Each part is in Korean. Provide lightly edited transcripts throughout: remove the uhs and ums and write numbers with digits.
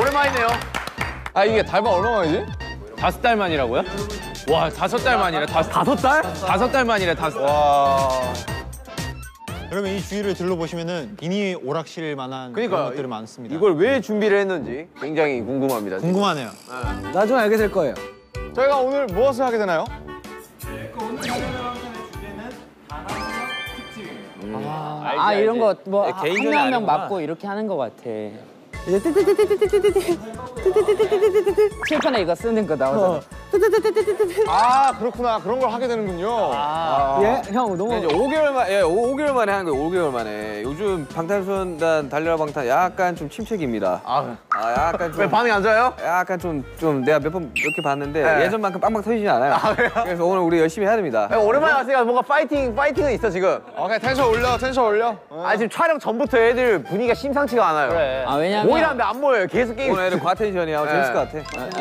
오랜만이네요. 아 이게 달방 얼마만이지? 5달 만이라고요? 와 5달 만이래. 5달? 5달 만이래. 5달. 와. 여러분 이 주위를 둘러보시면은 미니 오락실 만한 그러니까 그런 것들이 많습니다. 이걸 왜 준비를 했는지 굉장히 궁금합니다. 궁금하네요. 네. 나중에 알게 될 거예요. 저희가 오늘 무엇을 하게 되나요? 오늘 주제는 단합형 특집입니다. 아 이런 거 뭐 한 명 맞고 이렇게 하는 거 같아. 이제 띠띠띠띠띠띠띠띠띠띠띠띠띠띠 칠판에 이거 쓰는 거 나오잖아. 아 그렇구나. 그런 걸 하게 되는군요. 예? 형 너무 이제 5개월 만에 예, 5개월 만에 한 거예요. 5개월 만에. 요즘 방탄소년단 달려라 방탄 약간 좀 침체기입니다. 아 약간 좀 왜 반응이 안 좋아요? 약간 좀 내가 몇 번 이렇게 봤는데 네. 예전만큼 빵빵 터지진 않아요. 그래서 오늘 우리 열심히 해야 됩니다. 네, 오랜만에 왔으니까 뭔가 파이팅은 있어 지금. 그냥 텐션 올려. 텐션 올려. 아 지금 촬영 전부터 애들 분위기가 심상치가 않아요. 그래. 아 왜냐면 오히려 안 모여요. 계속 게임. 오늘 애들 과텐션이야. 네. 재밌을 것 같아.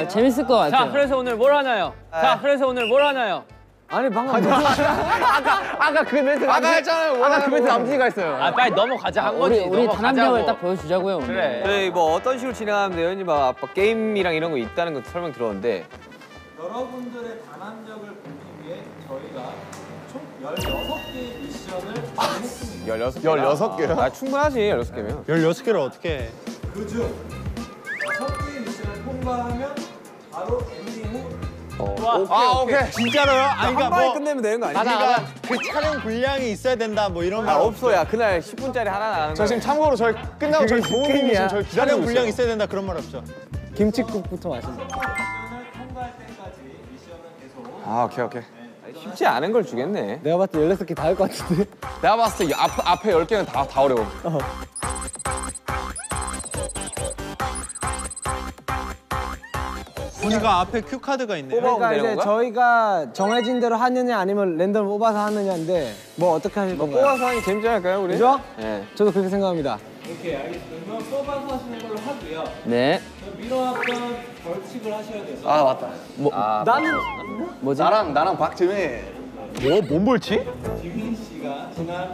재밌을 것 같아. 자 그래서 오늘 뭘 하나요? 에이. 자 그래서 오늘 뭘 하나요? 아니 방금 아까 그 멘트 아까 했잖아요. 아까 그 멘트 남진이가 했어요. 아 빨리 넘어가자 한 거지. 우리 단 한 명을 딱 보여주자고요 오늘. 그래. 저희 뭐 어떤 식으로 진행하면 돼요? 연이 막 아빠 게임이랑 이런 거 있다는 거 설명 들었는데 여러분들의 단 한 명을 보기 위해 저희가 총 16개의 미션을 진행했습니다. 16개요? 아 충분하지 16개면. 16개를 어떻게 해? 그중 6개의 미션을 통과하면 바로 엔딩 후 오케이. 진짜로요? 아니, 그러니까 한 방에 뭐, 끝내면 되는 거 아니야? 그러니까 그 촬영 분량이 있어야 된다 뭐 이런 말 없어. 야 그날 10분짜리 하나 나는 거야. 저 지금 참고로 저희 끝나고 저희 보험이 있어요. 저희 촬영 분량 있어야 된다 그런 말 없죠? 김치국부터 마신다. 미션을 통과할 때까지 미션은 계속. 아 오케이. 쉽지 않은 걸 주겠네. 내가 봤을 때 16개 다 할 것 같은데? 내가 봤을 때 앞에 10개는 다 어려워. 보니까 앞에 큐카드가 있네요. 그러니까 이제 건가? 저희가 정해진 대로 하느냐 아니면 랜덤 뽑아서 하느냐인데 뭐 어떻게 하실 건가요? 뽑아서 하니 재밌지 않을까요 우리? 그죠? 네. 저도 그렇게 생각합니다. 오케이 알겠습니다. 그럼 뽑아서 하시는 걸로 하고요. 네. 미뤄왔던 벌칙을 하셔야 돼서. 아 맞다. 뭐 나는 뭐지? 나랑 박지민. 뭐? 뭔 벌칙? 지민 씨가 지난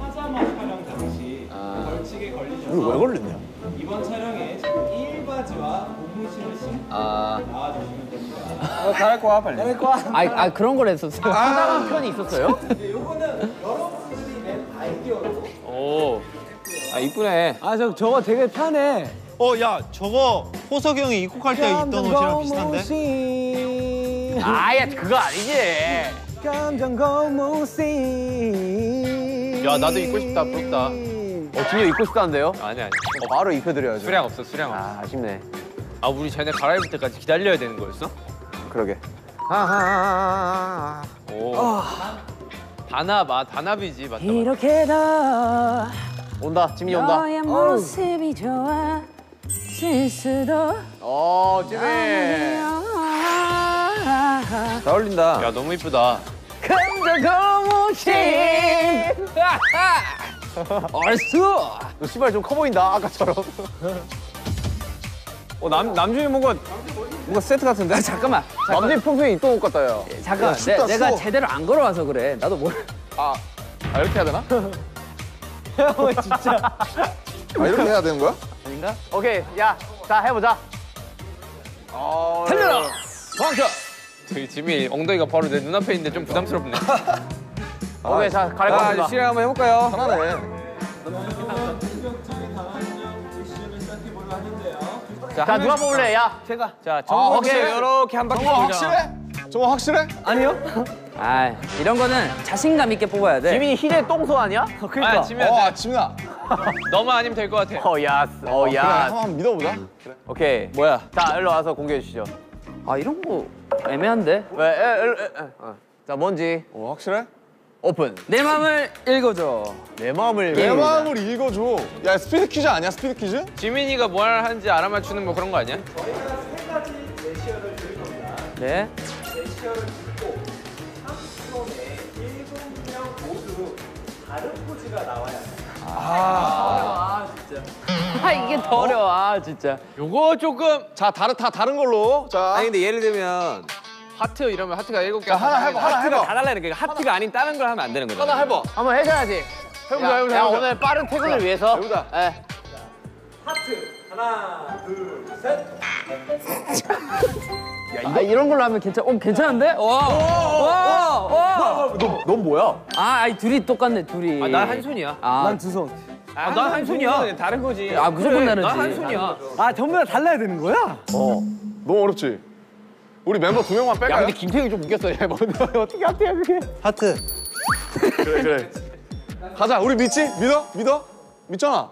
파자마 촬영 당시 벌칙에 걸리셔서. 왜 걸렸냐? 이번 촬영에 일바지와 고무신을 신고 나와주시면 됩니다. 잘할 거야 빨리. 잘할 거야. 아 그런 걸 했었어요? 상당한 편이 있었어요? 네, 요거는 여러분들이 낸 아이디어로. 오. 아 이쁘네. 아 저거 되게 편해. 야 저거 호석이 형이 입국할 때 입던 옷이랑 비슷한데? 아야 그거 아니지. 감정 고무신. 야 나도 입고 싶다. 부럽다. 진짜 입고 싶다는데요? 아니. 바로 입혀드려야죠. 수량 없어, 수량 없어. 아쉽네. 아, 우리 쟤네 갈아입을 때까지 기다려야 되는 거였어? 그러게. 오. 단합, 단합이지, 맞다. 이렇게 다 온다, 지민이 온다. 너의 모습이 좋아, 실수도. 지민. 잘 어울린다. 야, 너무 이쁘다. 얼쑤! 너 씨발 좀 커 보인다, 아까처럼. 남준이 뭔가 세트 같은데? 잠깐만. 남준이 평소에 입던 옷 같다, 야. 잠깐만, 내가 제대로 안 걸어와서 그래. 나도 몰라. 이렇게 해야 되나? 야, 진짜. 이렇게 해야 되는 거야? 아닌가? 오케이, 야, 자, 해보자. 달려라! 방탄! 저기 지민이 엉덩이가 바로 내 눈앞에 있는데 좀 부담스럽네. 오케이, 자, 가려봅시다. 실행 한번 해볼까요? 편하네. 자, 누가 뽑을래? 야, 제가. 자, 정우 확실해? 이렇게 한 바퀴. 정우 확실해? 정우 확실해? 아니요. 이런 거는 자신감 있게 뽑아야 돼. 지민이 희대 똥소 아니야? 그러니까. 지민아. 너만 아니면 될 것 같아. 야스. 한번 믿어보자. 그래. 오케이. 뭐야? 자, 일로 와서 공개해 주시죠. 이런 거 애매한데? 왜? 자, 뭔지. 확실해? 오픈. 내 마음을 읽어줘. 내 마음을 읽어줘. 야, 스피드 퀴즈 아니야? 스피드 퀴즈? 지민이가 뭘 하는지 알아맞추는 뭐 그런 거 아니야? 저희가 3가지 제시어를 드릴 겁니다. 네. 제시어를 듣고 30초 내에 7명 모두 다른 포즈가 나와야 돼. 진짜. 이게 더 어려워, 진짜. 요거 조금. 자, 다른 걸로. 자. 아니, 근데 예를 들면. 하트 이러면 하트가 7개. 하나 해봐. 하트가 다 달라니까. 하트가 아닌 다른 걸 하면 안 되는 거죠. 하나 해봐. 한번 해줘야지. 해보자. 오늘 빠른 퇴근을 위해서. 해보자. 하트. 하나, 둘, 셋. 야, 이거... 아, 이런 걸로 하면 괜찮. 어, 괜찮은데? 와. 넌 뭐야? 아이 둘이 똑같네, 둘이. 아, 난 한 손이야. 아. 난 두 손. 아, 난 한 손이야. 다른 거지. 아, 무조건 그래, 다르지. 난 한 손이야. 아, 전부 다 달라야 되는 거야? 어. 너무 어렵지. 우리 멤버 두 명만 뺄까요? 야, 근데 김태형이 좀 웃겼어. 얘 어떻게 하트야, 그게? 하트. 그래. 가자. 우리 믿지? 믿어? 믿잖아.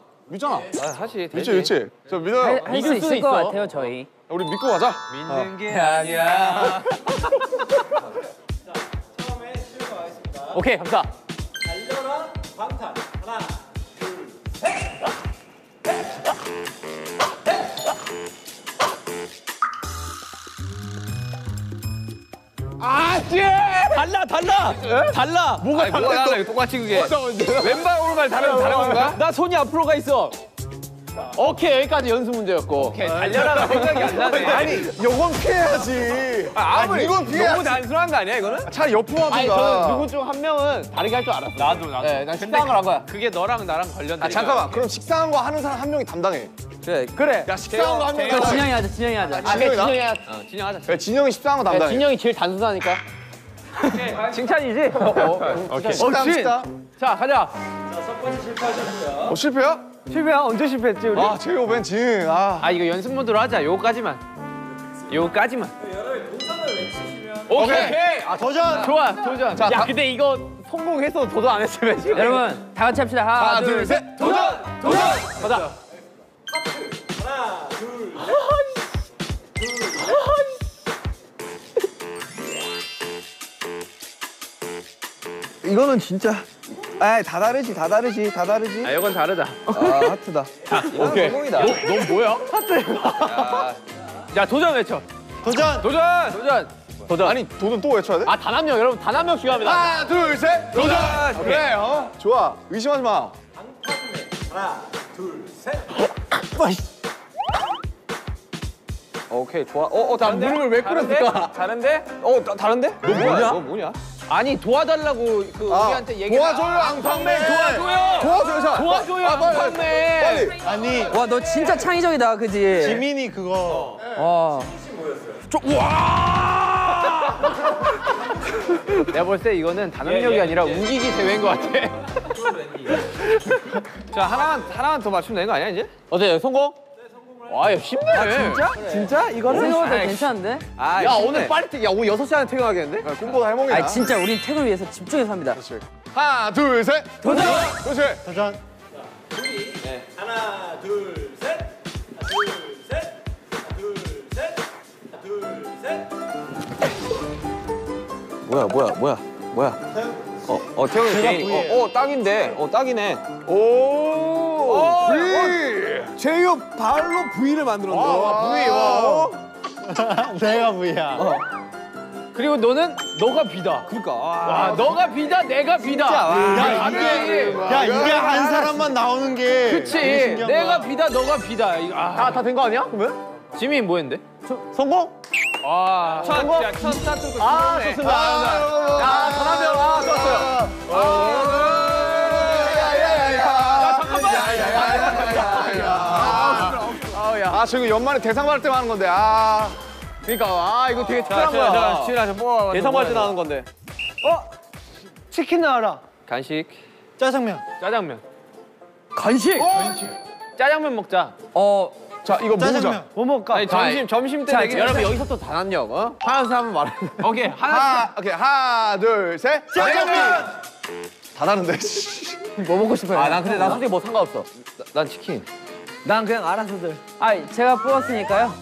아, 사실 믿지. 저 믿어요. 믿을 수 있을 것 같아요, 저희. 우리 믿고 가자. 믿는 게 아니야. 자, 처음에 실거 가겠습니다. 오케이, 감사. 달려라 방탄. 하나, 둘, 셋. 아, 쟤! 달라! 에? 달라! 뭐가 달라? 똑같이 그게. 왼발, 오른발 다른 건가? 나 손이 앞으로 가 있어. 오케이, 여기까지 연습 문제였고. 오케이, 달려라가 생각이 안 나네. 아니, 이건 피해야지. 아니, 이건 피해야지. 너무 단순한 거 아니야, 이거는? 차라리 옆으로 하든가. 아니, 저는 누구 중 한 명은 다르게 할 줄 알았어. 나도. 네, 난 식상한 걸 한 거야. 그게 너랑 나랑 관련된. 아, 잠깐만. 그럼 식상한 거 하는 사람 한 명이 담당해. 그래. 야, 식상한 거 한 명이 담당해. 진영이 하자. 아, 진영이 하자. 진영이 식상한 거 담당해. 진영이 제일 단순하니까. 칭찬이지? 오케이. 자, 가자. 자, 첫 번째 실패하셨고요. 실패야? 실패야? 언제 실패했지 우리? 아, 제오벤 진. 아, 이거 연습 모드로 하자. 요거까지만. 여러분 동선을 외치시면. 오케이. 아, 도전. 좋아, 도전. 자, 야, 근데 이거 성공해서 도전 안 했으면 지금. 여러분, 다 같이 합시다. 하나, 둘, 셋. 도전. 가자. 하나, 둘, 셋. 이거는 진짜. 아, 다 다르지. 아, 이건 다르다. 아, 하트다. 아, 오케이. 넌 뭐야? 하트. 야, 도전 외쳐. 도전. 아니, 도전 또 외쳐야 돼? 아, 단 한 명. 여러분, 단 한 명 중요합니다. 하나, 둘, 셋. 도전. 그래, 좋아. 의심하지 마. 방탄네. 하나, 둘, 셋. 오케이, 좋아. 나 무릎을 왜 꿇었을까? 다른데? 다른데? 너 뭐냐? 아니, 도와달라고 우리한테 얘기해. 도와줘요, 앙팡맨! 도와줘요, 앙팡맨! 빨리! 아니, 와, 너 진짜 창의적이다, 그지? 지민이 그거. 와. 와! 내가 볼 때 이거는 단합력이 아니라 우기기 대회인 것 같아. 자, 하나만 더 맞추면 되는 거 아니야, 이제? 어때, 성공? 아, 야, 힘내. 아, 진짜? 그래. 진짜? 이거는 생각보다 괜찮은데? 아, 야, 힘내. 오늘 빨리, 야, 오늘 6시 안에 퇴근하겠는데? 야, 꿈보다 할머니야. 아, 진짜 우린 퇴근을 위해서 집중해서 합니다. 그렇지. 하나, 둘, 셋. 도전! 그렇지. 도전. 자, 둘이. 네. 하나, 둘, 셋. 하나, 둘, 셋. 하나, 둘, 셋. 하나, 둘, 셋. 뭐야. 태형이 제일. 딱인데. 딱이네. 오! V! 제이홉 발로 V를 만들었네. V, 내가 V야. 그리고 너가 B다. 그러니까. 와, 너가 B다, 내가 B다. 이게 한 사람만 나오는 게. 그치. 내가 B다, 너가 B다. 다 된 거 아니야? 그러면? 지민 뭐 했는데? 성공? 첫 스타트도 좋네. 아, 좋습니다. 좋았어요. 아, 지금 연말에 대상 받을 때만 하는 건데. 그러니까 이거 되게 특별한 거야. 대상 받을 때 나오는 건데. 치킨 나와라. 간식. 짜장면. 간식. 짜장면 먹자. 자, 이거 짜장면. 뭐 먹을까? 아니, 점심 때 되게. 여러분, 여기서 또 단합력. 하나씩 한번 말해. 오케이. 하나, 둘, 셋. 짜장면. 다 다른데. 뭐 먹고 싶어요? 난 근데 나 솔직히 뭐 상관없어. 난 치킨. 난 그냥 알아서들. 제가 뽑았으니까요.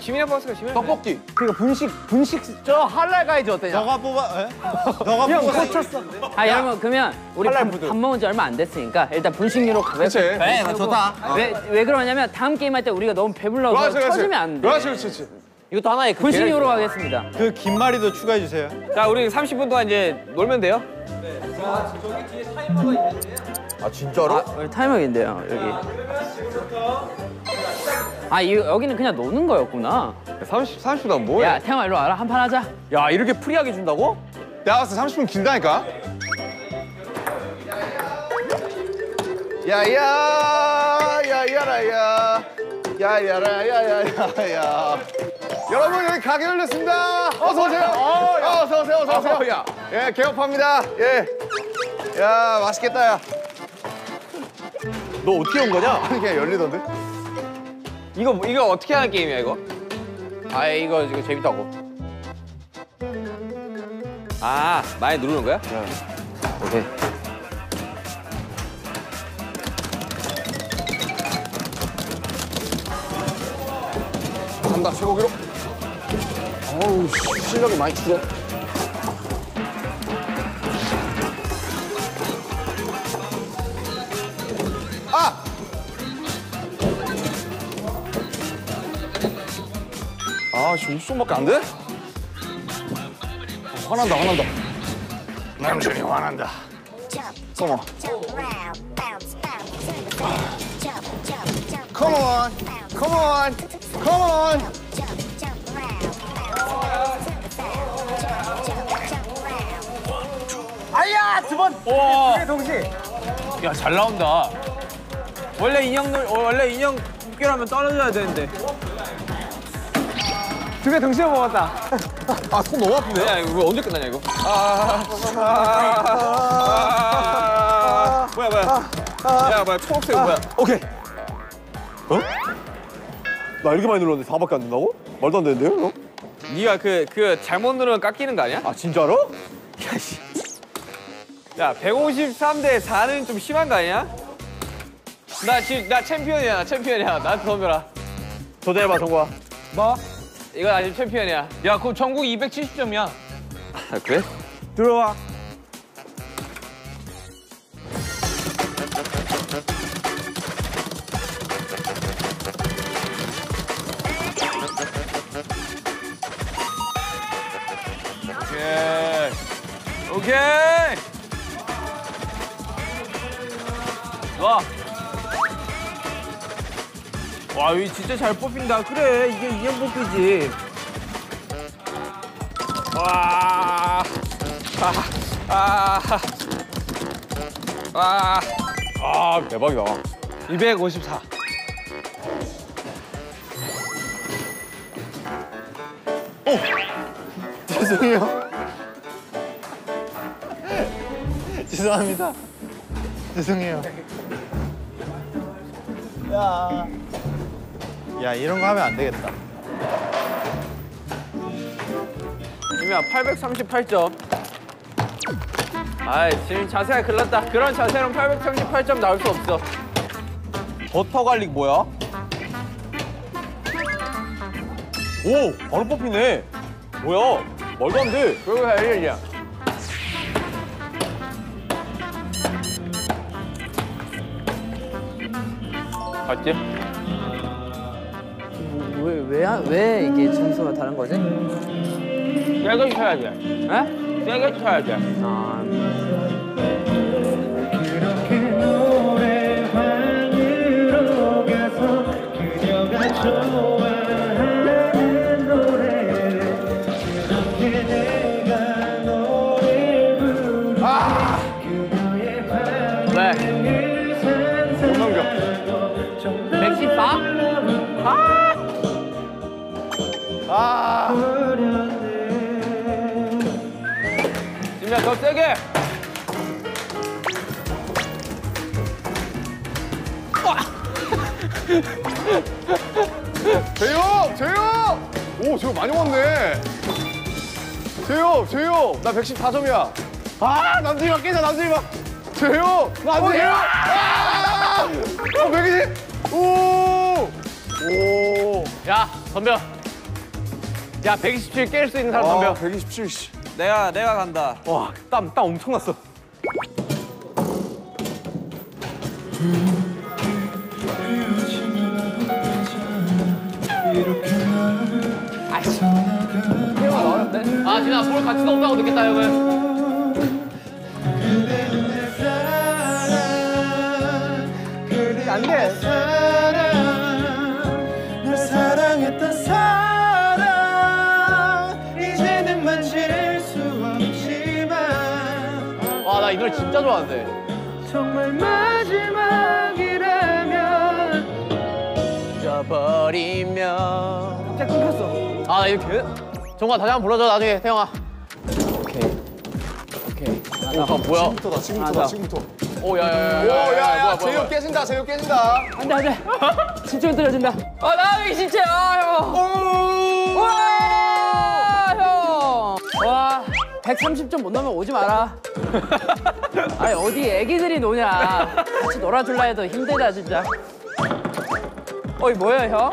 지민이 뽑았으니까 지민이. 떡볶이. 그러니까 분식. 저 할랄 가이즈 어때요? 너가 뽑아. 꽂혔어. 여러분, 그러면 우리 밥 먹은 지 얼마 안 됐으니까 일단 분식류로 가볍게. 그래, 좋다. 왜 그러냐면 다음 게임 할 때 우리가 너무 배불러서 터지면 안 돼. 그렇지. 이것도 하나의 분식류로 가겠습니다. 그 김말이도 추가해 주세요. 자, 우리 30분 동안 이제 놀면 돼요. 네. 자, 저기 뒤에 타이머가 있는데요. 아, 진짜로? 타이밍인데요, 여기. 자, 그러면 지금부터 시작입니다. 여기는 그냥 노는 거였구나. 30분 뭐해? 야, 태형아, 일로 와라. 한판 하자. 야, 이렇게 프리하게 준다고? 내가 봤을 때 30분 길다니까? 야야야야라야. 야야야야야야. 여러분 여기 가게 열렸습니다. 어서 오세요. 어서 오세요. 어서 오세요. 예, 개업합니다. 예. 야, 맛있겠다. 야. 너 어떻게 온 거냐? 아니 그냥 열리던데. 이거 어떻게 하는 게임이야 이거? 아 이거 재밌다고. 아 많이 누르는 거야? 네. 오케이. 간다 최고 기록. 어우 실력이 많이 줄어. 아! 아, 지금 50점밖에 안 돼? 아, 화난다. 남준이 화난다. Come on. Come on. Come on. Come on. 아야, 두 번. 와. 동시에. 야, 잘 나온다. 원래 인형 묶기라면 떨어져야 되는데. 두 개 동시에 먹었다. 아, 손 너무 아픈데? 야, 이거 언제 끝나냐, 이거? 뭐야. 야, 뭐야, 초록색 뭐야. 오케이. 어? 나 이렇게 많이 눌렀는데 4밖에 안 된다고? 말도 안 되는데요, 이거? 니가 그 잘못 누르면 깎이는 거 아니야? 아, 진짜로? 야, 씨. 야, 153대 4는 좀 심한 거 아니야? 나 챔피언이야, 나한테 덤벼라. 도전해봐, 정국아. 뭐? 이건 아직 챔피언이야. 야, 그럼 정국이 270점이야. 아, 그래? 들어와. 오케이. 와. 와, 이 진짜 잘 뽑힌다. 그래, 이게 인형 뽑기지. 와. 아, 대박이다. 254. 오! 죄송해요. 죄송합니다. 죄송해요. 야, 이런 거 하면 안 되겠다. 지민아, 838점. 아이, 지민 자세가 글렀다. 그런 자세로는 838점 나올 수 없어. 버터 갈릭 뭐야? 오, 바로 뽑히네. 뭐야? 말도 안 돼. 그리고 알려야. 봤지? 왜 이게 점수가 다른 거지? 세게 쳐야 돼. 에? 세게 쳐야 돼. 아. 그렇게 노래방으로 가서 그녀가 좋아하는 노래를 그렇게 내가 노래를 부르고 그녀의 밤을 산산하고 114? 아! 아. 지민아, 더 세게. 재혁! 오, 재혁 많이 왔네. 재혁! 나 114점이야. 아, 남준이 막 깨자, 남준이 막. 재혁! 남준이야! 아! 120! 오! 야, 덤벼. 야, 127 깰 수 있는 사람 덤벼. 127, 씨. 내가 간다. 와, 땀 엄청 났어. 아이씨. 태우가 나왔는데? 아, 지민아, 볼 같이 넣었다고 느꼈다, 여러분. 안 돼. 널 사랑했던 사람. 이 노래 진짜 좋아하는데. 정말 마지막이라면 잡아. 버리면. 갑자기 끊겼어. 아, 이렇게? 정아 다시 한번 불러줘 나중에 태영아. 오케이. 오케이. 아, 뭐야? 지금부터다. 지금부터. 오, 야야야. 제육 깨진다, 제육 깨진다. 안 돼, 안 돼. 진짜 떨어진다. 아, 나 여기 진짜, 형. 오! 와, 형. 와, 130점 못 넘으면 오지 마라. 아니, 어디 애기들이 노냐. 같이 놀아줄라 해도 힘들다, 진짜. 어이, 뭐야, 형?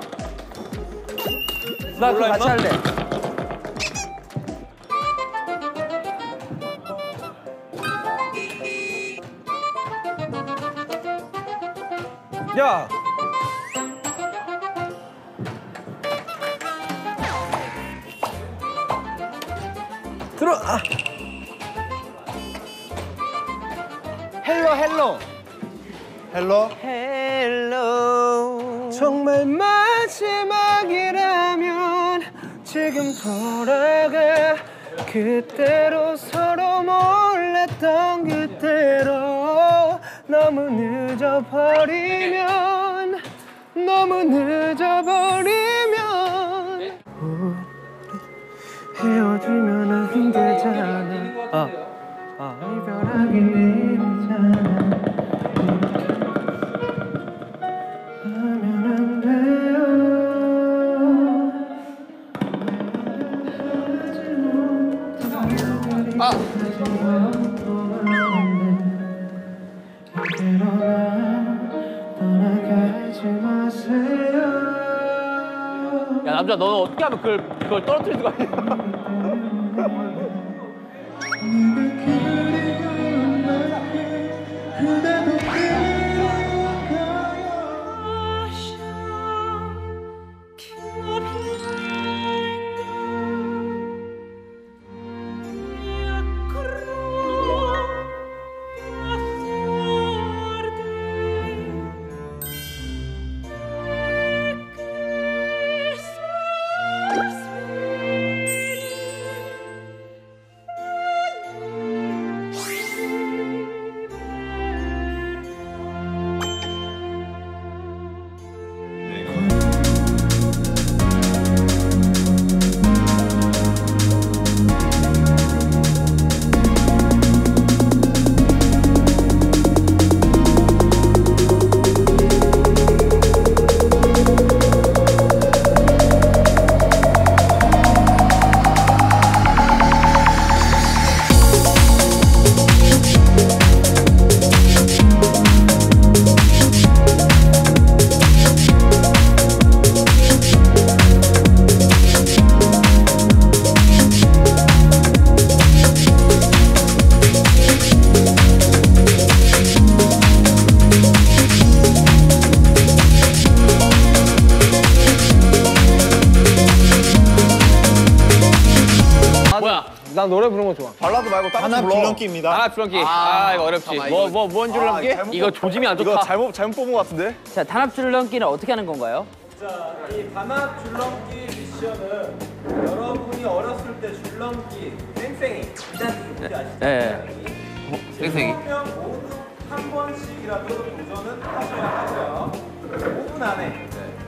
나 그거 같이 할래. 야! 들어! 아. 헬로 헬로! 헬로? 헬로 정말 마지막이라면 지금 돌아가 그때로 서로 몰랐던 그때로 너무 늦어버리면 너무 늦어버리면 네? 헤어지면 안 되잖아 이별하기 힘들잖아 하면 안 돼요 야 남자 너는 어떻게 하면 그걸 떨어뜨릴 수가 있냐? 난 노래 부르는 거 좋아. 발라드 말고 다른 거 불러. 줄넘기입니다. 하나 줄넘기. 아 이거 어렵지. 뭔 줄넘기? 이거 조짐이 안 좋다. 이거 잘못 뽑은 거 같은데? 자, 단합 줄넘기는 어떻게 하는 건가요? 자, 이 단합 줄넘기 미션은 여러분이 어렸을 때 줄넘기 뺑뺑이. 네. 뺑뺑이. 모두 한 번씩이라도 도전은 하셔야 하세요. 5분 안에.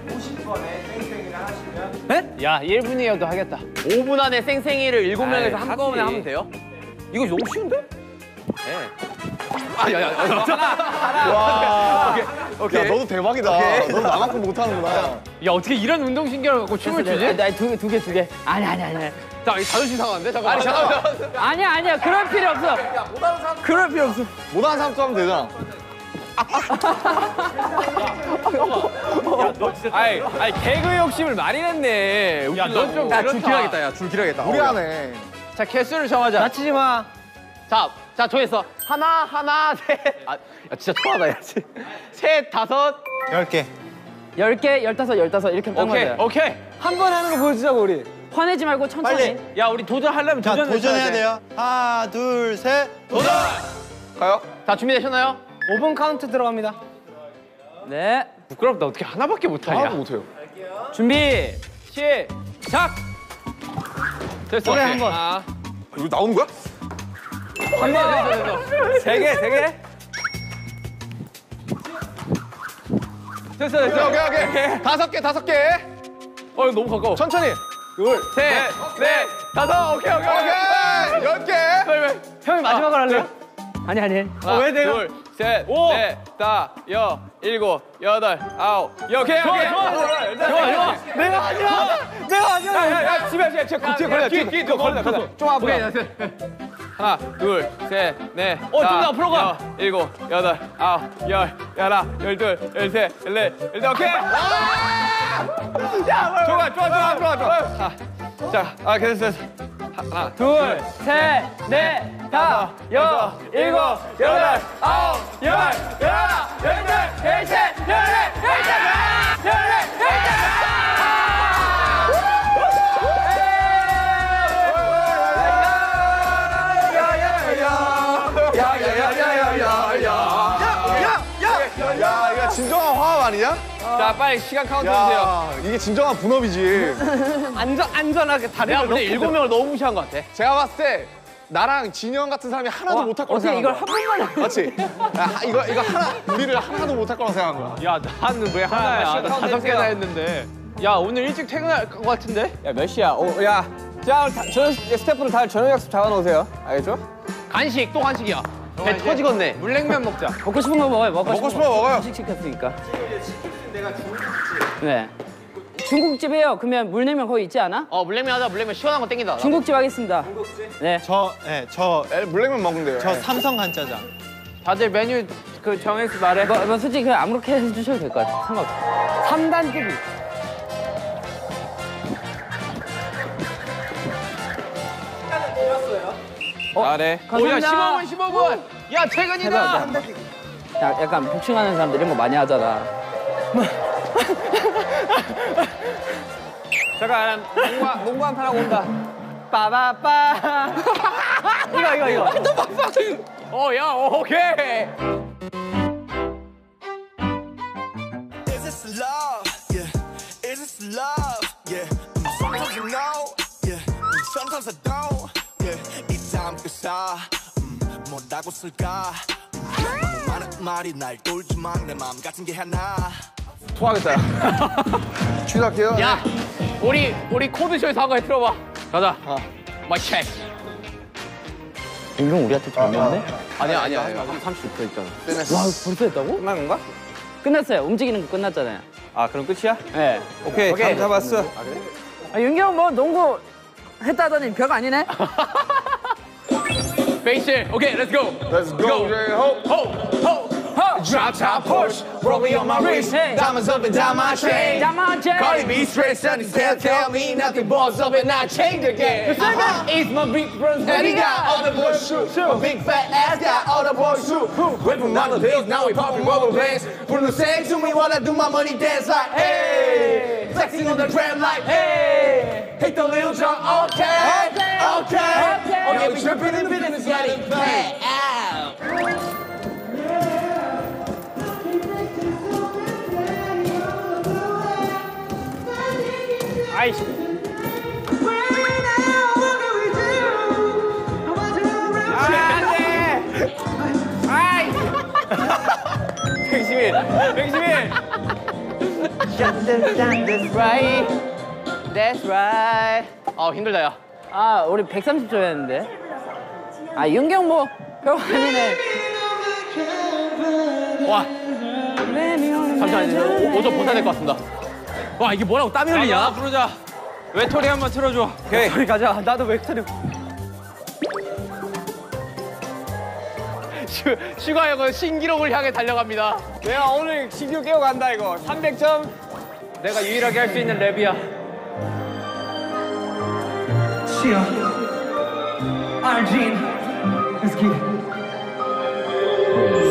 50번에 쌩쌩이를 하시면 네? 야, 1분이어도 하겠다. 5분 안에 쌩쌩이를 7명에서 한꺼번에 하면 돼요? 이거 너무 쉬운데? 네. 아, 야, 와. 오케이. 야, 너도 대박이다. 오케이. 너도 나만큼 못하는구나. 야, 어떻게 이런 운동신경을 갖고 춤을 추지? 나 두 개. 아니. 자, 이거 자존심 상한데? 잠깐만. 아니, 잠깐만. 아니야. 그럴 필요 없어. 야, 못하는 사람. 그럴 필요 없어. 못하는 사람도 하면 되잖아. 아니 개그 욕심을 많이 냈네. 야, 너 좀 줄 길어야겠다. 야, 줄 길어야겠다. 무리하네. 자, 개수를 정하자. 다치지 마. 자, 정했어. 하나, 셋. 아, 야, 진짜 초하다, 야. 셋, 다섯. 10개. 10개, 15, 이렇게 딱 맞아요. 오케이. 한 번 하는 거 보여주자고, 우리. 화내지 말고 천천히. 빨리. 야, 우리 도전하려면 도전해야 돼요. 하나, 둘, 셋. 도전! 가요. 다 준비되셨나요? 5분 카운트 들어갑니다. 네. 부끄럽다. 어떻게 하나밖에 못하냐. 하나도 못해요. 준비, 시작! 됐어. 한 번. 아, 이거 나오는 거야? 한 번. 3개. 됐어, 됐어. 오케이. 다섯 개. 어, 이거 너무 가까워. 천천히. 둘, 셋, 넷, 다섯. 오케이. 10개. 형이 마지막으로 할래요? 아니. 왜 돼요? 둘, 셋, 넷, 다, 여, 일곱, 여덟, 아홉. 오케이. 내가 아니야. 야, 집에 뒤에 걸려. 좀 앞으로. 하나, 둘, 셋, 넷, 다, 앞으로 가. 일곱, 여덟, 아홉, 열, 열하, 열둘, 열셋, 열넷, 열다. 오케이! 야, 좋아. 자, 됐어. 하나, 둘, 셋, 넷, 다섯, 여섯, 일곱, 여덟, 아홉, 열, 열하, 열둘, 열셋, 열넷, 열다. 야, 이거 진정한 화합 아니냐? 자, 빨리 시간 카운트 해주세요. 이게 진정한 분업이지. 안전하게 다른 걸. 근데 7명을 너무 무시한 것 같아. 제가 봤을 때 나랑 진영 같은 사람이 하나도 못할 거라고 생각한 거야. 어떻게 이걸 한 번만 해. 맞지? 야, 이거 하나, 우리를 하나도 못할 거라고 생각한 거야. 야, 나는 왜 하나야? 5개나 했는데. 야, 오늘 일찍 퇴근할 것 같은데? 야, 몇 시야? 야. 자, 스태프들 다 저녁 약속 잡아놓으세요. 알겠죠? 간식, 또 간식이야. 배 터지겠네. 물냉면 먹자. 먹고 싶은 거 먹어요. 먹고 싶은 거 먹어요. 음식 시켰으니까. 치킨집 내가 중국집. 네. 중국집이에요. 그러면 물냉면 거기 있지 않아? 물냉면 하자. 물냉면 시원한 거 땡기다. 중국집 하겠습니다. 중국집? 네. 저 물냉면 먹는데요. 저 삼성 간짜장. 다들 메뉴 정해서 말해. 뭐 솔직히 그냥 아무렇게 해주셔도 될 것 같아. 상관없어. 3단뜨기. 시간을 내렸어요. 잘해. 야, 15분. 야, 퇴근이다. 야, 약간 복싱하는 사람들 이런 거 많이 하잖아. 잠깐, 농구 한 판 하고 온다. 빠바빠. 이거. 또 빡빡. 야, 오케이. Is this love? Yeah. Is this love? Yeah. Sometimes you know. Yeah. Sometimes I don't. Yeah. 뭐라고 쓸까? 많은 말이 날 돌지만 내 마음 같은 게 하나. 토하겠다. 취소할게요. 야, 우리 코드쇼에서 한 거 틀어봐. 가자. 마이 체크. 이건 우리한테 좀 애매한데? 아니야. 30초 있잖아. 와, 벌써 했다고? 끝난 건가? 끝났어요. 움직이는 거 끝났잖아요. 아, 그럼 끝이야? 네. 오케이. 감 잡았어. 윤기 형 뭐 농구 했다더니 벽 아니네? Facial. Okay, let's go. Ho, ho, ho, ho. Drop top Porsche, Rollie on my wrist. Hey. Diamonds up and down my chain. Cardi B straight, sunny tail, tell me nothing. Balls up and I change again. It's my big brother, and he got all the boys shoot. My big fat ass got all the boys shoot. Whipping out the bills, now we popping rubber bands. Put the same to me while I do my money dance like hey. Flexing on the gram like hey. Hit the little jump, okay. Now we tripping in the business, letting it play out. Ice. 아이. 111. That's right. That's right. 힘들다 야. 우리 130초였는데. 윤경 뭐 별거 아니네. 와. 잠시만요. 오점 보다 될 것 같습니다. 와, 이게 뭐라고 땀이 흘리냐? 부르자. 외톨이 한번 틀어줘. 오케이. 외톨이 가자. 나도 외톨이. 슈가 형은 신기록을 향해 달려갑니다. 내가 오늘 신기록 깨워간다 이거. 300점. 내가 유일하게 할 수 있는 랩이야. Chia, Arjun, let's get it.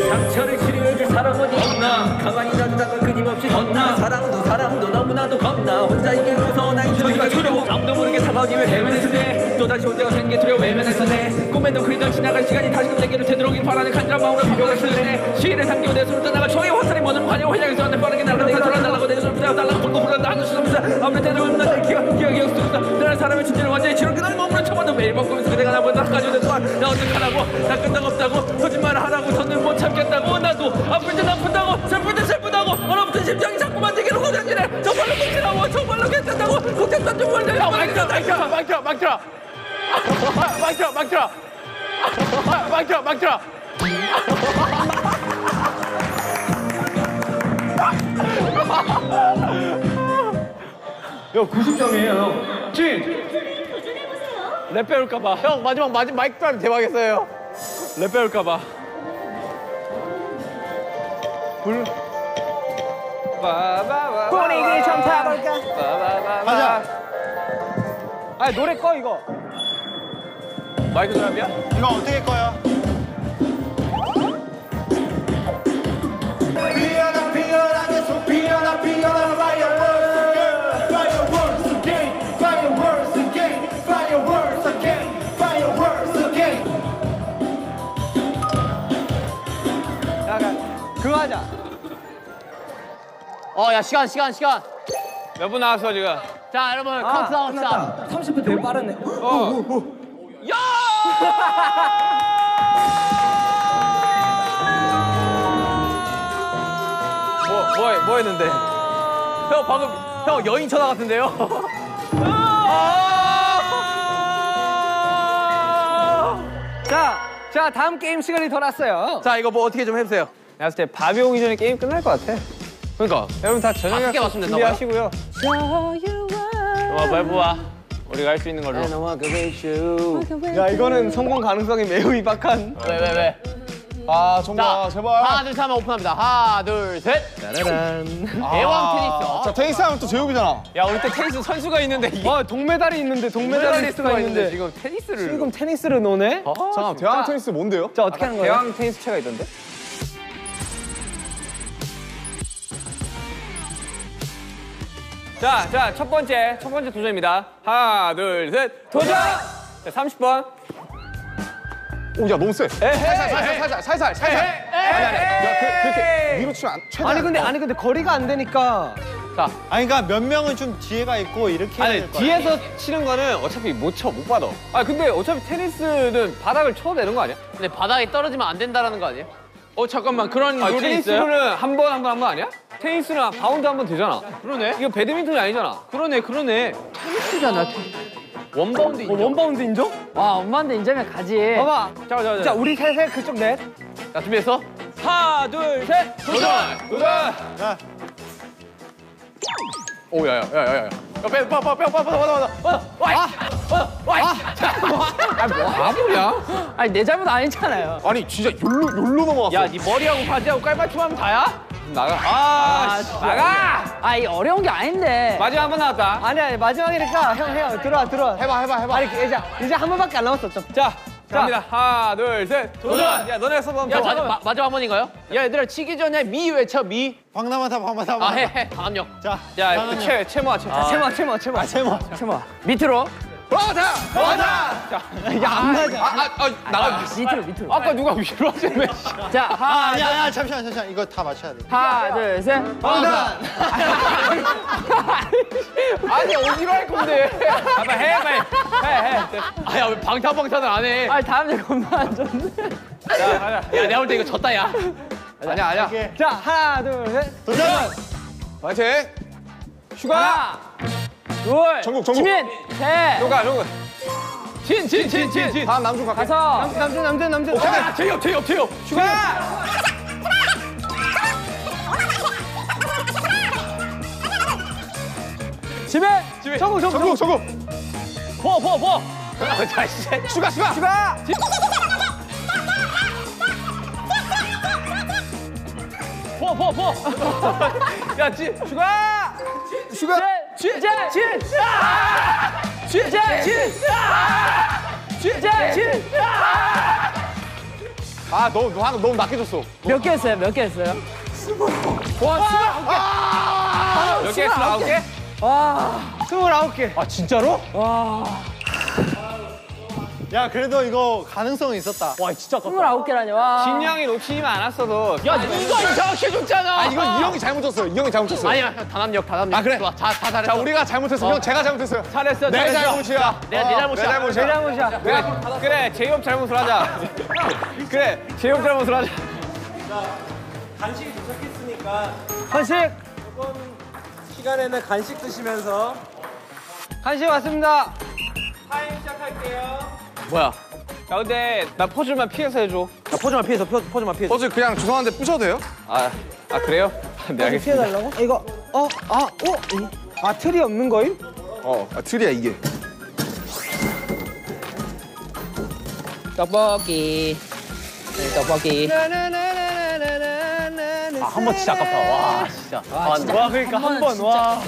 상처를 치료해줄 사람은 없나? 가만히 놔두다가 끊임없이 덧나. 사랑도 너무나도 겁나. 혼자 이게 무서워 난 저기가 두려워. 아무도 모르게 사과하기에 외면했었네. 또다시 혼자가 생긴 게 두려워 외면했었네. 꿈에도 그리던 지나갈 시간이 다시금 내게로 되도록인 바라는 간절한 마음으로 비교가 쓰네. 시인을 삼기고 내 손을 떠나가 초의 화살이 머는 환영 환영에서 내 빠르게 날아 내가 돌아달라고 내 손을 부탁달라고 걷고 불러다 아는 수없다 아무리 때도 없는 기억이 없었다. 나는 사람의 존재를 완전히 지울 그날 몸으로 쳐봐도 매일 먹으면서 그대가 나보다 가져오는 동안 나 어떡하라고 나 끈적 없다고 거짓말을 하라고 저는 못 참겠다고 나도 아플 땐 아프다고 슬플 땐 슬프다고 얼어붙은 심장이 망쳐라. 야, 90점이에요, 형. 진! 도전해보세요. 랩 배울까봐. 형, 마지막 마이크 타임 대박이었어요. 랩 배울까봐. 불. 바바바. 분위기 좀 타볼까? 바바바. 가자. 아니, 노래 꺼, 이거. 마이크 드랍이야? 이거 어떻게 꺼요? 피어나, 피어나, 계속 피어나, 피어나, 파이어볼. 그거 하자. 야, 시간. 몇 분 나왔어, 지금? 자, 여러분, 카운트다운 합시다. 30분 되게 빠르네. 야! 뭐 했는데? 형, 방금, 형, 여인 천하 같은데요? 자, 다음 게임 시간이 더 났어요. 자, 이거 뭐 어떻게 좀 해주세요. 내가 봤을 때 밤이 오기 전에 게임 끝날 것 같아. 그러니까 여러분 다 저녁에 준비하시고요. 발부와 우리가 할 수 있는 걸로. 야, 이거는 성공 가능성이 매우 희박한. 왜? 아, 정말 제발. 하나, 둘, 셋 하면 오픈합니다. 하나, 둘, 셋. 짜라란. 애왕 테니스. 자, 테니스 하면 또 제우비잖아. 야, 우리 때 테니스 선수가 있는데. 와, 동메달이 있는데, 동메달리스트가 있는데. 지금 테니스를. 지금 테니스를 노네? 잠깐만, 대왕 테니스 뭔데요? 자, 어떻게 하는 거예요? 대왕 테니스채가 있던데? 자, 첫 번째 도전입니다. 하나, 둘, 셋, 도전! 자, 30번. 오, 야, 너무 세. 살살. 아니, 그렇게 위로 치면 안, 최대한. 아니, 근데 거리가 안 되니까. 자. 아니, 그러니까 몇 명은 좀 뒤에가 있고, 이렇게 해야 될 거 아니야? 뒤에서 치는 거는 어차피 못 받아. 아니, 근데 어차피 테니스는 바닥을 쳐도 되는 거 아니야? 근데 바닥에 떨어지면 안 된다라는 거 아니야? 잠깐만, 그런 룰이 있어요? 테니스는 한 번 아니야? 테니스는 바운드 한 번 되잖아. 그러네. 이거 배드민턴이 아니잖아. 그러네. 테니스잖아. 원바운드 인정? 원바운드 인정? 와, 원바운드 인정이면 가지. 봐봐. 잠깐만. 자, 우리 셋 그쪽 넷. 자, 준비했어? 하나, 둘, 셋! 도전! 자. 오, 야. 아, 뭐야? 아니, 내 잘못 아니잖아요. 아니, 진짜 욜로 넘어갔어. 야, 니 머리하고 바지하고 깔맞춤하면 다야? 나가. 나가! 이 어려운 게 아닌데. 마지막 한 번 나왔다. 아니, 마지막이니까 형, 들어와. 해봐. 아니, 이제 한 번밖에 안 남았어. 자, 갑니다. 하나, 둘, 셋, 도전! 야, 너네 써보면. 야, 마지막 한 번인가요? 야, 얘들아, 치기 전에 미 외쳐, 미. 방남하다. 해. 강압력. 자, 채모아. 밑으로. 와다! 야, 안 맞아. 나가. 밑으로. 아까 누가 위로 하셨네. 자, 야, 잠시만. 이거 다 맞춰야 돼. 하나, 둘, 셋. 와다! 아니, 어디로 할 건데? 봐봐, 해. 아, 야, 왜 방탄을 안 해? 아니, 다음에 겁나 안 좋네. 야, 내가 볼 때 이거 졌다, 야. 아니야. 자, 하나, 둘, 셋. 도전! 파이팅! 슈가! 둘, 정국. 시민, 셋. 요가. 진. 다음 남준 갈게. 가서. 남준. 오케이. 제이홉. 슈가. 시민. 정국. 포. 자, 이제. 슈가. 포. 야, 진. 슈가. 쥐! 아, 너무 낮게 줬어. 몇 개 했어요? 와, 29개. 29개? 와, 29개. 아, 진짜로? 와. 야, 그래도 이거 가능성이 있었다. 와, 진짜 아깝다. 29개라니, 와. 진영이 놓치지 않았어도. 야, 이거 정확히 줬잖아. 이건 이 형이 잘못 줬어. 아니야, 단합력. 아, 그래. 다 잘했어. 자, 우리가 잘못했어. 형, 제가 잘못했어요. 잘했어. 내 잘못이야. 내 잘못이야. 그래, 제이홉 잘못을 하자. 자, 간식이 도착했으니까. 이번 시간에는 간식 드시면서. 간식 왔습니다. 타임 시작할게요. 뭐야? 야 근데 나 퍼즐만 피해서 해줘. 나 퍼즐만 피해서, 퍼즐만 피해서. 퍼즐 그냥 죄송한데 부셔도 돼요? 아 그래요? 네 알겠습니다. 피해달라고? 이거 아 틀이 없는 거임? 아 틀이야 이게. 떡볶이. 떡볶이. 아, 한 번 진짜 아깝다. 와, 진짜. 와, 진짜. 와 그러니까 한 번, 와.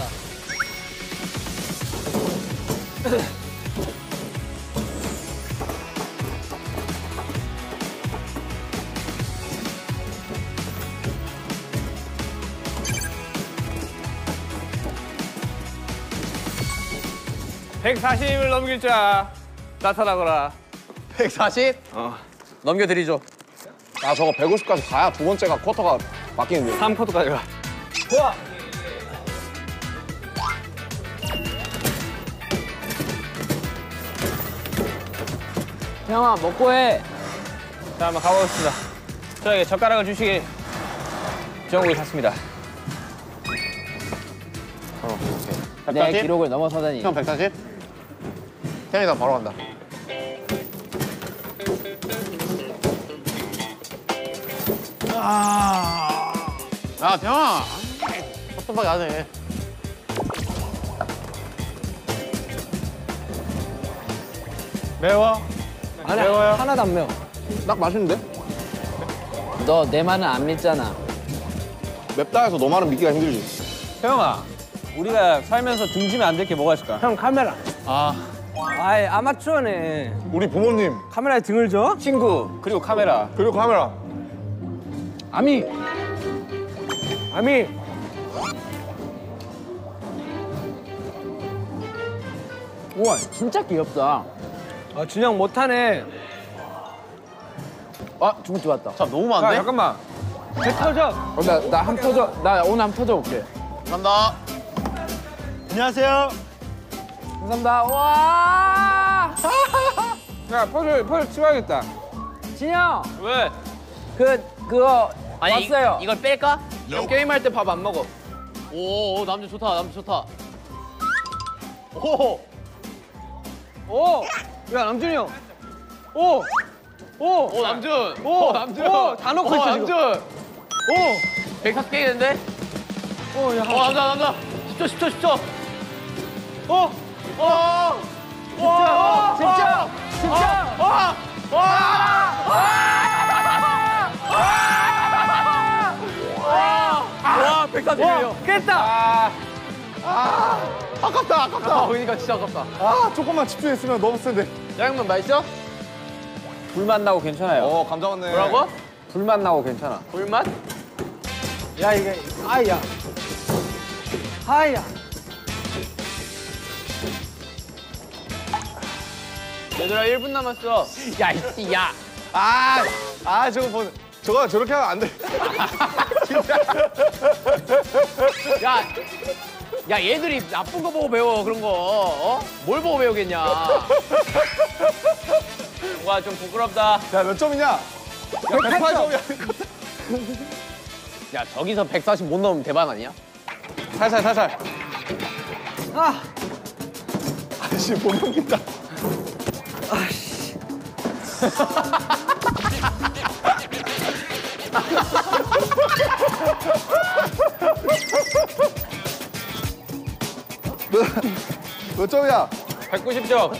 (140을) 넘길 자 나타나거라. (140) 넘겨드리죠. 아 저거 150까지 가야 두 번째가 쿼터가 바뀌는데. 3쿼터까지 가. 좋아. 형아 먹고 해. 자 한번 가보겠습니다. 저에게 젓가락을 주시길 정국이 샀습니다. 내 기록을 넘어서다니. 형 140? 태민이다 바로 간다. 야, 태영아! 섭섭하게 안 해. 매워? 아니, 매워요? 하나도 안 매워. 딱 맛있는데? 너 내 말은 안 믿잖아. 맵다 해서 너 말은 믿기가 힘들지. 태영아, 우리가 살면서 등지면 안 될 게 뭐가 있을까? 형, 카메라. 아이, 아마추어네. 우리 부모님. 카메라에 등을 줘? 친구, 그리고 카메라. 그리고 카메라. 아미! 아미! 우와, 진짜 귀엽다. 아, 진영 못하네. 아, 중국 좋았다. 자, 너무 많네? 야, 잠깐만. 제 터져! 나 오늘 한번 터져볼게. 감사합니다. 안녕하세요. 감사합니다. 우와! 야, 퍼즐 치워야겠다. 진영! 왜? 그거 아니, 왔어요. 이걸 뺄까? 형 게임할 때 밥 안 먹어. 오, 남자 좋다, 남자 좋다. 오! 오! 야, 남준이 형. 오! 오! 오, 남준! 오, 남준! 오, 다 넣고 있어, 남준! 오! 140 깨겠는데? 오, 야. 오, 남자. 10초. 오! 오! 오! 오! 진짜! 오! 오! 와, 140이에요. 깼다. 아깝다. 그러니까 진짜 아깝다. 아, 조금만 집중했으면 너무 센데. 양면 맛있어? 불맛 나고 괜찮아요. 어, 감정 왔네. 뭐라고? 불맛 나고 괜찮아. 불맛? 야, 이게 아야. 얘들아 1분 남았어. 야, 이씨, 야. 저거 저렇게 하면 안 돼. 진짜. 야, 얘들이 나쁜 거 보고 배워, 그런 거. 어? 뭘 보고 배우겠냐. 와, 좀 부끄럽다. 야, 몇 점이냐? 야, 108점이야. 야, 저기서 140 못 넘으면 대박 아니야? 살살. 아! 아씨, 못 넘긴다. 아씨. 몇 점이야? 190점.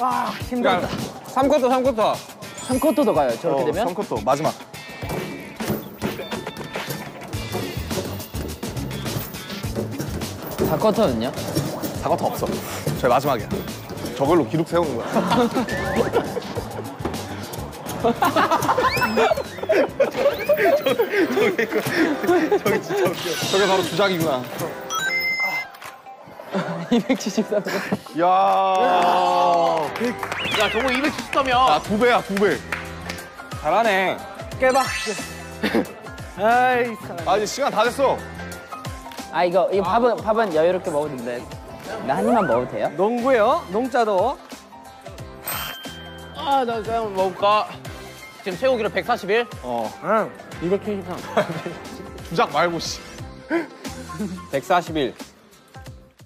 와, 힘들다. 3쿼터도 가요, 저렇게 되면? 3쿼터, 마지막. 다 쿼터는요? 다 쿼터 없어. 저희 마지막이야. 저걸로 기록 세우는 거야. 저기 진짜 웃겨. 저게 바로 주작이구나. 273점. 야, 저거 273점이야. 야, 2배야. 잘하네. 깨봐. 아이, 아, 이제 시간 다 됐어. 아, 이거 밥은 여유롭게 먹어도 돼. 나 한 입만 먹어도 돼요? 농구요? 농자도. 아, 나 그냥 먹을까? 지금 최고기로 141? 응. 273. 주작 말고, 씨. 141.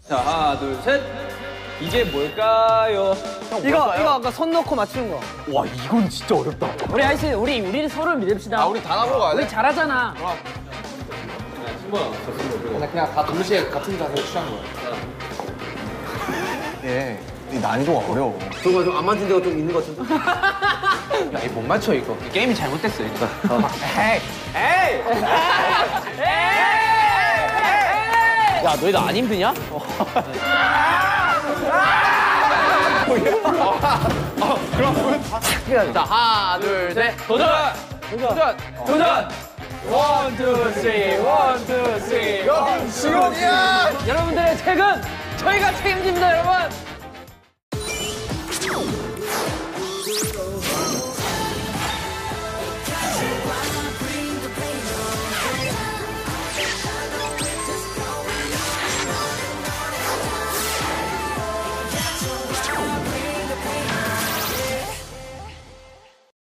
자, 하나, 둘, 셋. 이게 뭘까요? 형, 이거 아까 손 넣고 맞추는 거. 와, 이건 진짜 어렵다. 우리 아이씨, 우리 서로 믿읍시다. 아, 우리 다 나보고 가야 돼? 우리 잘하잖아. 와. 그냥 다 동시에 같은 자세로 취한 거야. 예, 난이도가 어려워. 저거 좀 안 맞은 데가 좀 있는 것 같은데? 야, 이거 못 맞춰, 이거. 게임이 잘못됐어, 이거. 에이! 에이! 에이! 야, 너희들 안 힘드냐? 그럼 자, 하나, 둘, 셋. 도전! 도전! 도전! 1, 2, 3, 1, 2, 3, 1, 2, 3. 여러분들의 책은 저희가 책임집니다, 여러분!